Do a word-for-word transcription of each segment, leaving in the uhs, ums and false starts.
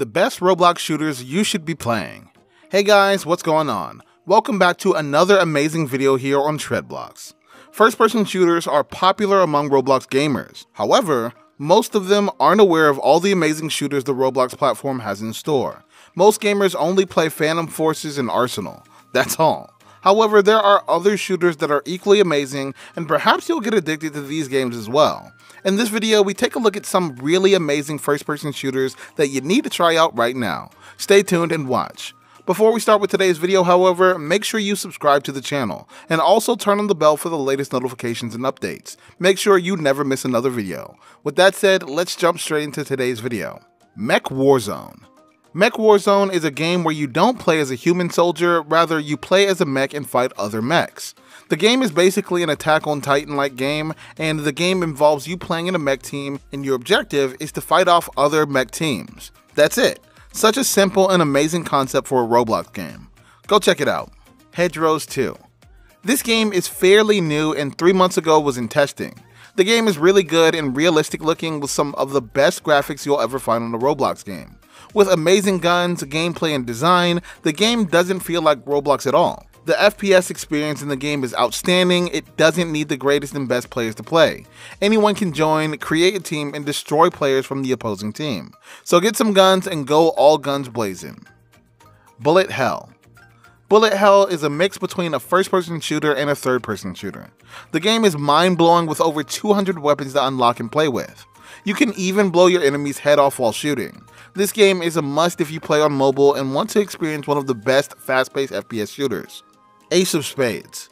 the best Roblox shooters you should be playing. Hey guys, what's going on? Welcome back to another amazing video here on Treadblocks. First-person shooters are popular among Roblox gamers. However, most of them aren't aware of all the amazing shooters the Roblox platform has in store. Most gamers only play Phantom Forces and Arsenal, that's all. However, there are other shooters that are equally amazing, and perhaps you'll get addicted to these games as well. In this video, we take a look at some really amazing first-person shooters that you need to try out right now. Stay tuned and watch. Before we start with today's video, however, make sure you subscribe to the channel, and also turn on the bell for the latest notifications and updates. Make sure you never miss another video. With that said, let's jump straight into today's video. Mech Warzone. Mech Warzone is a game where you don't play as a human soldier, rather you play as a mech and fight other mechs. The game is basically an Attack on Titan-like game, and the game involves you playing in a mech team, and your objective is to fight off other mech teams. That's it. Such a simple and amazing concept for a Roblox game. Go check it out. Hedgerows two. This game is fairly new and three months ago was in testing. The game is really good and realistic looking with some of the best graphics you'll ever find on a Roblox game. With amazing guns, gameplay, and design, the game doesn't feel like Roblox at all. The F P S experience in the game is outstanding, it doesn't need the greatest and best players to play. Anyone can join, create a team, and destroy players from the opposing team. So get some guns and go all guns blazing. Bullet Hell. Bullet Hell is a mix between a first-person shooter and a third-person shooter. The game is mind-blowing with over two hundred weapons to unlock and play with. You can even blow your enemy's head off while shooting. This game is a must if you play on mobile and want to experience one of the best fast-paced F P S shooters. Ace of Spades.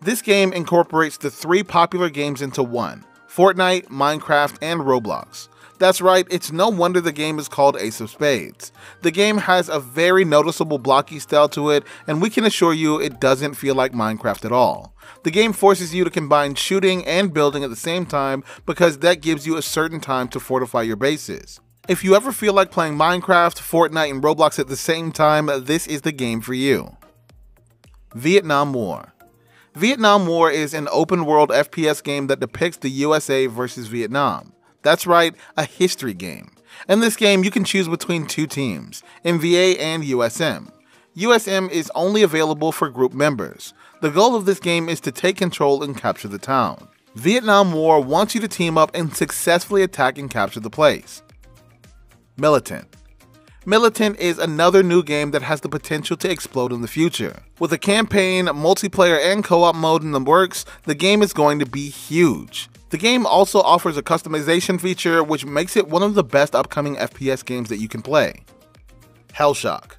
This game incorporates the three popular games into one, Fortnite, Minecraft, and Roblox. That's right, it's no wonder the game is called Ace of Spades. The game has a very noticeable blocky style to it, and we can assure you it doesn't feel like Minecraft at all. The game forces you to combine shooting and building at the same time because that gives you a certain time to fortify your bases. If you ever feel like playing Minecraft, Fortnite, and Roblox at the same time, this is the game for you. Vietnam War. Vietnam War is an open-world F P S game that depicts the U S A versus Vietnam. That's right, a history game. In this game, you can choose between two teams, N V A and U S M. U S M is only available for group members. The goal of this game is to take control and capture the town. Vietnam War wants you to team up and successfully attack and capture the place. Militant. Militant is another new game that has the potential to explode in the future. With a campaign, multiplayer, and co-op mode in the works, the game is going to be huge. The game also offers a customization feature, which makes it one of the best upcoming F P S games that you can play. Hellshock.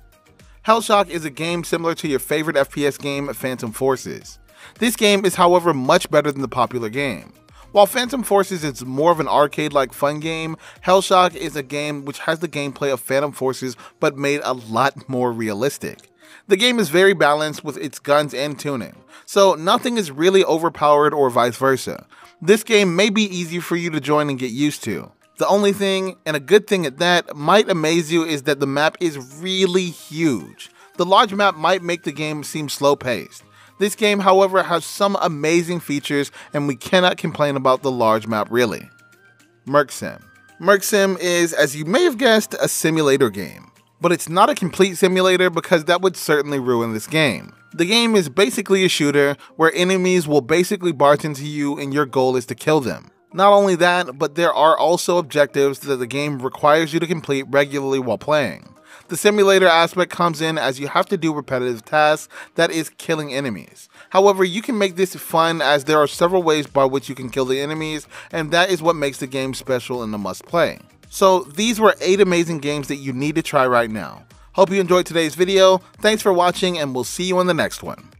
Hellshock is a game similar to your favorite F P S game, Phantom Forces. This game is, however, much better than the popular game. While Phantom Forces is more of an arcade-like fun game, Hellshock is a game which has the gameplay of Phantom Forces but made a lot more realistic. The game is very balanced with its guns and tuning, so nothing is really overpowered or vice versa. This game may be easy for you to join and get used to. The only thing, and a good thing at that, might amaze you is that the map is really huge. The large map might make the game seem slow-paced. This game, however, has some amazing features, and we cannot complain about the large map, really. MercSim. MercSim is, as you may have guessed, a simulator game. But it's not a complete simulator because that would certainly ruin this game. The game is basically a shooter where enemies will basically barge into you and your goal is to kill them. Not only that, but there are also objectives that the game requires you to complete regularly while playing. The simulator aspect comes in as you have to do repetitive tasks, that is killing enemies. However, you can make this fun as there are several ways by which you can kill the enemies, and that is what makes the game special and a must play. So these were eight amazing games that you need to try right now. Hope you enjoyed today's video, thanks for watching, and we'll see you in the next one.